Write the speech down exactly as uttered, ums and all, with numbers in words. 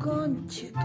Conte